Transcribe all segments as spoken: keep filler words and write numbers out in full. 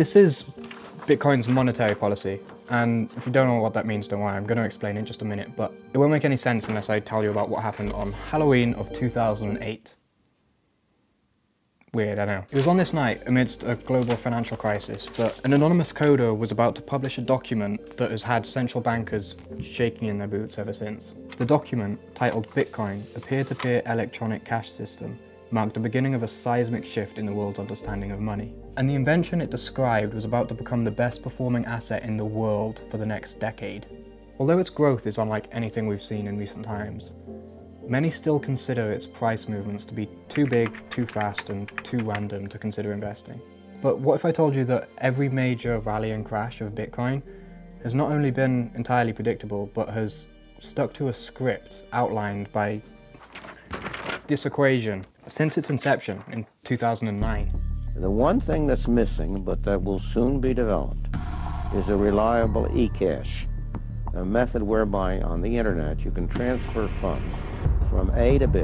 This is Bitcoin's monetary policy. And if you don't know what that means, don't worry, I'm going to explain in just a minute, but it won't make any sense unless I tell you about what happened on Halloween of two thousand eight. Weird, I know. It was on this night, amidst a global financial crisis, that an anonymous coder was about to publish a document that has had central bankers shaking in their boots ever since. The document, titled Bitcoin, a peer-to-peer electronic cash system, marked the beginning of a seismic shift in the world's understanding of money. And the invention it described was about to become the best performing asset in the world for the next decade. Although its growth is unlike anything we've seen in recent times, many still consider its price movements to be too big, too fast, and too random to consider investing. But what if I told you that every major rally and crash of Bitcoin has not only been entirely predictable, but has stuck to a script outlined by this equation since its inception in two thousand nine. The one thing that's missing, but that will soon be developed, is a reliable e-cash, a method whereby on the internet you can transfer funds from A to B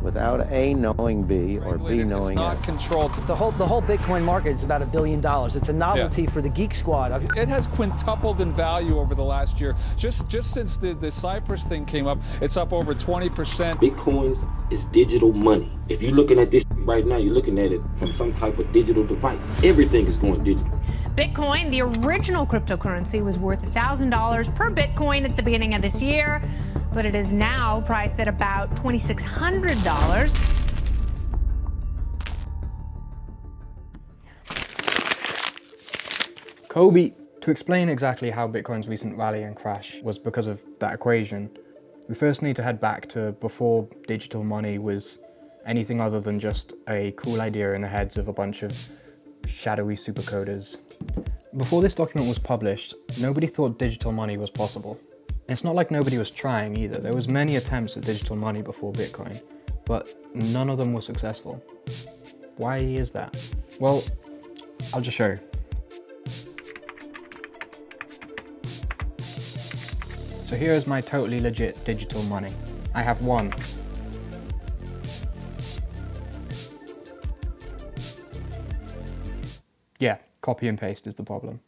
without A knowing B or B knowing A. It's not controlled. The whole, the whole Bitcoin market is about a billion dollars. It's a novelty yeah. for the Geek Squad. It has quintupled in value over the last year. Just, just since the, the Cyprus thing came up, it's up over twenty percent. Bitcoins is digital money. If you're looking at this right now, you're looking at it from some type of digital device. Everything is going digital. Bitcoin, the original cryptocurrency, was worth one thousand dollars per Bitcoin at the beginning of this year, but it is now priced at about two thousand six hundred dollars. Kobe! To explain exactly how Bitcoin's recent rally and crash was because of that equation, we first need to head back to before digital money was anything other than just a cool idea in the heads of a bunch of shadowy supercoders. Before this document was published, nobody thought digital money was possible. And it's not like nobody was trying either. There was many attempts at digital money before Bitcoin, but none of them were successful. Why is that? Well, I'll just show you. So here is my totally legit digital money. I have one. Yeah, copy and paste is the problem.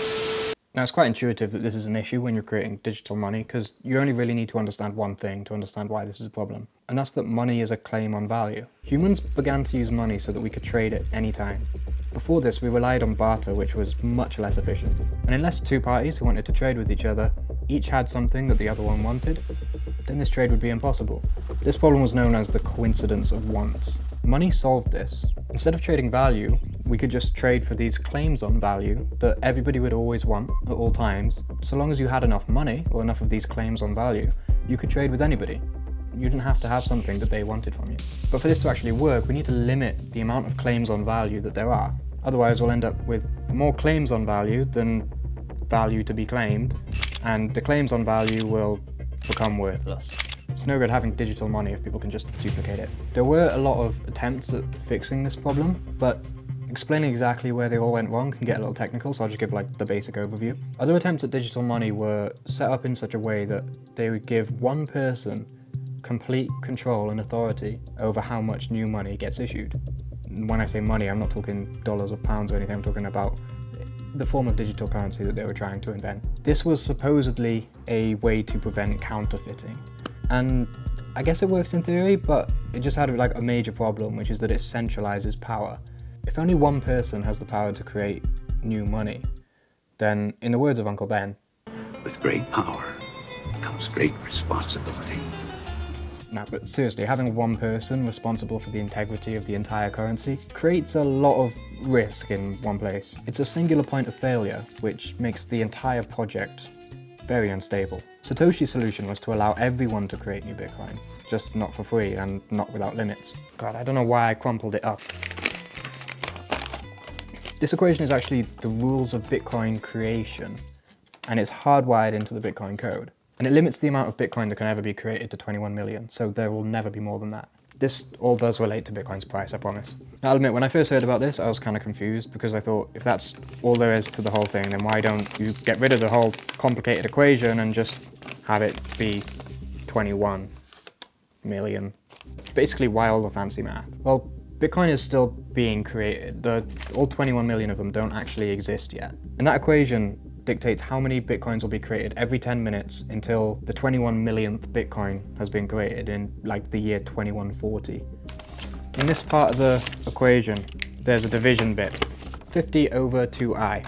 Now, it's quite intuitive that this is an issue when you're creating digital money, because you only really need to understand one thing to understand why this is a problem, and that's that money is a claim on value. Humans began to use money so that we could trade it any time. Before this, we relied on barter, which was much less efficient. And unless two parties who wanted to trade with each other each had something that the other one wanted, then this trade would be impossible. This problem was known as the coincidence of wants. Money solved this. Instead of trading value, we could just trade for these claims on value that everybody would always want at all times. So long as you had enough money or enough of these claims on value, you could trade with anybody. You didn't have to have something that they wanted from you. But for this to actually work, we need to limit the amount of claims on value that there are. Otherwise, we'll end up with more claims on value than value to be claimed, and the claims on value will become worthless. It's no good having digital money if people can just duplicate it. There were a lot of attempts at fixing this problem, but explaining exactly where they all went wrong can get a little technical, so I'll just give like the basic overview. Other attempts at digital money were set up in such a way that they would give one person complete control and authority over how much new money gets issued. When I say money, I'm not talking dollars or pounds or anything, I'm talking about the form of digital currency that they were trying to invent. This was supposedly a way to prevent counterfeiting. And I guess it works in theory, but it just had like a major problem, which is that it centralizes power. If only one person has the power to create new money, then, in the words of Uncle Ben, with great power comes great responsibility. Nah, but seriously, having one person responsible for the integrity of the entire currency creates a lot of risk in one place. It's a singular point of failure, which makes the entire project very unstable. Satoshi's solution was to allow everyone to create new Bitcoin, just not for free and not without limits. God, I don't know why I crumpled it up. This equation is actually the rules of Bitcoin creation, and it's hardwired into the Bitcoin code. And it limits the amount of Bitcoin that can ever be created to twenty-one million, so there will never be more than that. This all does relate to Bitcoin's price, I promise. Now, I'll admit, when I first heard about this, I was kind of confused, because I thought, if that's all there is to the whole thing, then why don't you get rid of the whole complicated equation and just have it be twenty-one million? Basically, why all the fancy math? Well, Bitcoin is still being created. The, all twenty-one million of them don't actually exist yet. And that equation dictates how many Bitcoins will be created every ten minutes until the twenty-one millionth Bitcoin has been created in like the year twenty-one forty. In this part of the equation, there's a division bit, fifty over two i.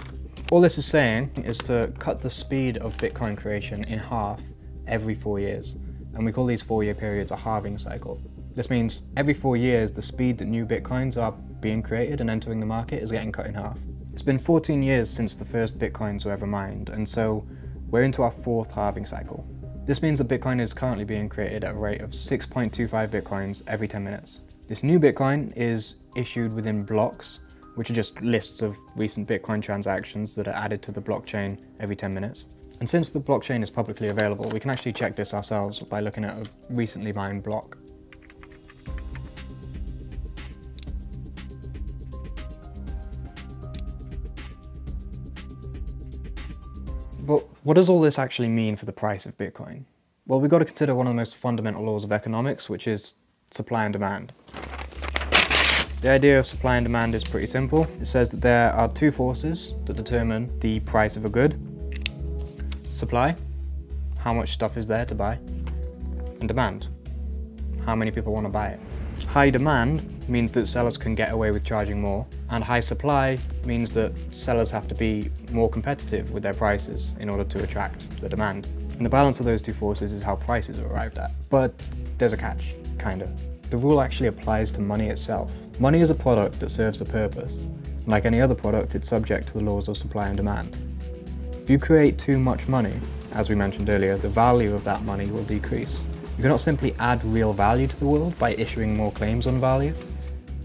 All this is saying is to cut the speed of Bitcoin creation in half every four years. And we call these four-year periods a halving cycle. This means every four years, the speed that new Bitcoins are being created and entering the market is getting cut in half. It's been fourteen years since the first Bitcoins were ever mined, and so we're into our fourth halving cycle. This means that Bitcoin is currently being created at a rate of six point two five Bitcoins every ten minutes. This new Bitcoin is issued within blocks, which are just lists of recent Bitcoin transactions that are added to the blockchain every ten minutes. And since the blockchain is publicly available, we can actually check this ourselves by looking at a recently mined block. But what does all this actually mean for the price of Bitcoin? Well, we've got to consider one of the most fundamental laws of economics, which is supply and demand. The idea of supply and demand is pretty simple. It says that there are two forces that determine the price of a good. Supply, how much stuff is there to buy, and demand, how many people want to buy it. High demand means that sellers can get away with charging more, and high supply means that sellers have to be more competitive with their prices in order to attract the demand. And the balance of those two forces is how prices are arrived at. But there's a catch, kind of. The rule actually applies to money itself. Money is a product that serves a purpose. Like any other product, it's subject to the laws of supply and demand. If you create too much money, as we mentioned earlier, the value of that money will decrease. You cannot simply add real value to the world by issuing more claims on value.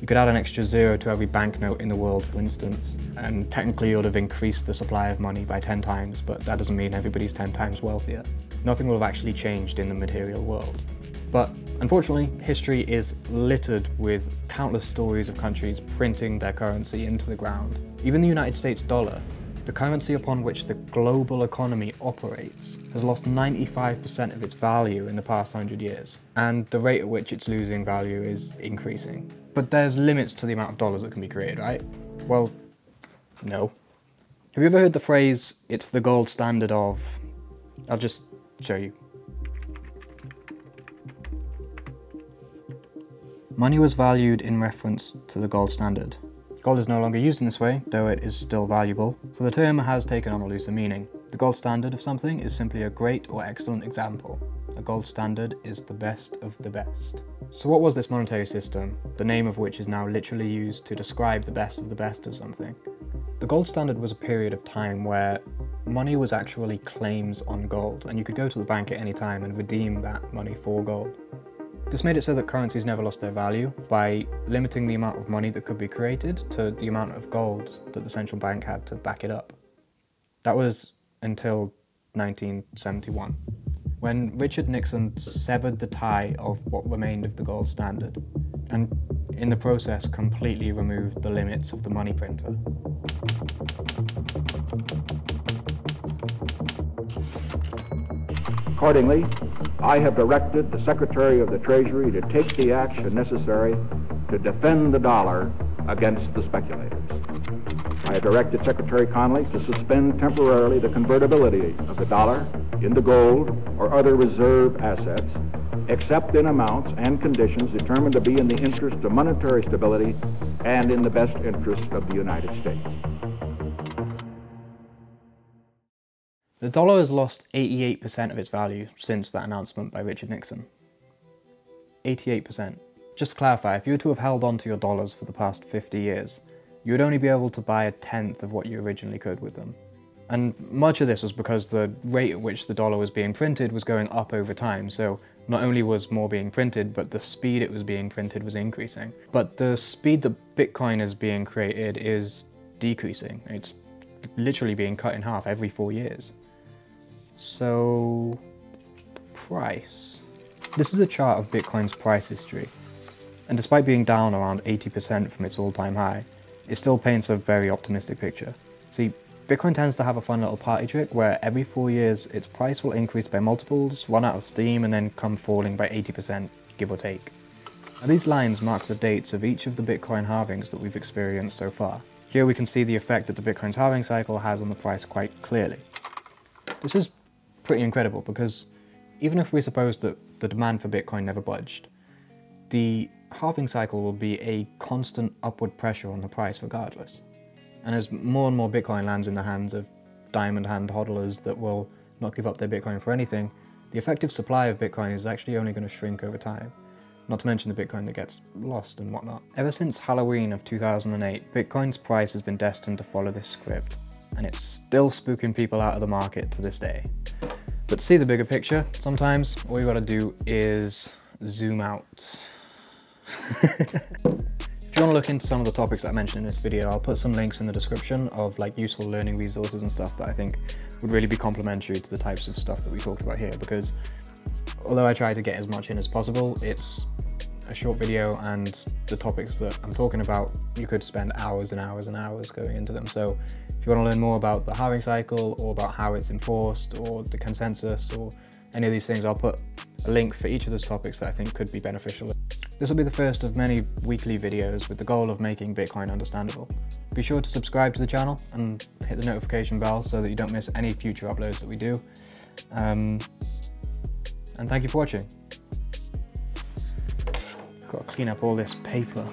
You could add an extra zero to every banknote in the world, for instance, and technically you would have increased the supply of money by ten times, but that doesn't mean everybody's ten times wealthier. Nothing will have actually changed in the material world. But unfortunately, history is littered with countless stories of countries printing their currency into the ground. Even the United States dollar, the currency upon which the global economy operates, has lost ninety-five percent of its value in the past one hundred years, and the rate at which it's losing value is increasing. But there's limits to the amount of dollars that can be created, right? Well, no. Have you ever heard the phrase, it's the gold standard of... I'll just show you. Money was valued in reference to the gold standard. Gold is no longer used in this way, though it is still valuable, so the term has taken on a looser meaning. The gold standard of something is simply a great or excellent example. A gold standard is the best of the best. So what was this monetary system, the name of which is now literally used to describe the best of the best of something? The gold standard was a period of time where money was actually claims on gold, and you could go to the bank at any time and redeem that money for gold. This made it so that currencies never lost their value by limiting the amount of money that could be created to the amount of gold that the central bank had to back it up. That was until nineteen seventy-one, when Richard Nixon severed the tie of what remained of the gold standard, and in the process completely removed the limits of the money printer. Accordingly, I have directed the Secretary of the Treasury to take the action necessary to defend the dollar against the speculators. I have directed Secretary Connally to suspend temporarily the convertibility of the dollar into gold or other reserve assets, except in amounts and conditions determined to be in the interest of monetary stability and in the best interest of the United States. The dollar has lost eighty-eight percent of its value since that announcement by Richard Nixon. eighty-eight percent. Just to clarify, if you were to have held on to your dollars for the past fifty years, you would only be able to buy a tenth of what you originally could with them. And much of this was because the rate at which the dollar was being printed was going up over time, so not only was more being printed, but the speed it was being printed was increasing. But the speed that Bitcoin is being created is decreasing. It's literally being cut in half every four years. So, price. This is a chart of Bitcoin's price history, and despite being down around eighty percent from its all-time high, it still paints a very optimistic picture. See, Bitcoin tends to have a fun little party trick where every four years its price will increase by multiples, run out of steam, and then come falling by eighty percent, give or take. Now, these lines mark the dates of each of the Bitcoin halvings that we've experienced so far. Here we can see the effect that the Bitcoin's halving cycle has on the price quite clearly. This is pretty incredible because even if we suppose that the demand for Bitcoin never budged, the halving cycle will be a constant upward pressure on the price regardless. And as more and more Bitcoin lands in the hands of diamond hand hodlers that will not give up their Bitcoin for anything, the effective supply of Bitcoin is actually only going to shrink over time. Not to mention the Bitcoin that gets lost and whatnot. Ever since Halloween of two thousand eight, Bitcoin's price has been destined to follow this script, and it's still spooking people out of the market to this day. But to see the bigger picture, sometimes all you gotta do is zoom out. If you want to look into some of the topics that I mentioned in this video, I'll put some links in the description of like useful learning resources and stuff that I think would really be complementary to the types of stuff that we talked about here, because although I try to get as much in as possible, it's a short video and the topics that I'm talking about, you could spend hours and hours and hours going into them. So if you want to learn more about the halving cycle or about how it's enforced or the consensus or any of these things, I'll put a link for each of those topics that I think could be beneficial. This will be the first of many weekly videos with the goal of making Bitcoin understandable. Be sure to subscribe to the channel and hit the notification bell so that you don't miss any future uploads that we do. Um, and thank you for watching. Gotta clean up all this paper.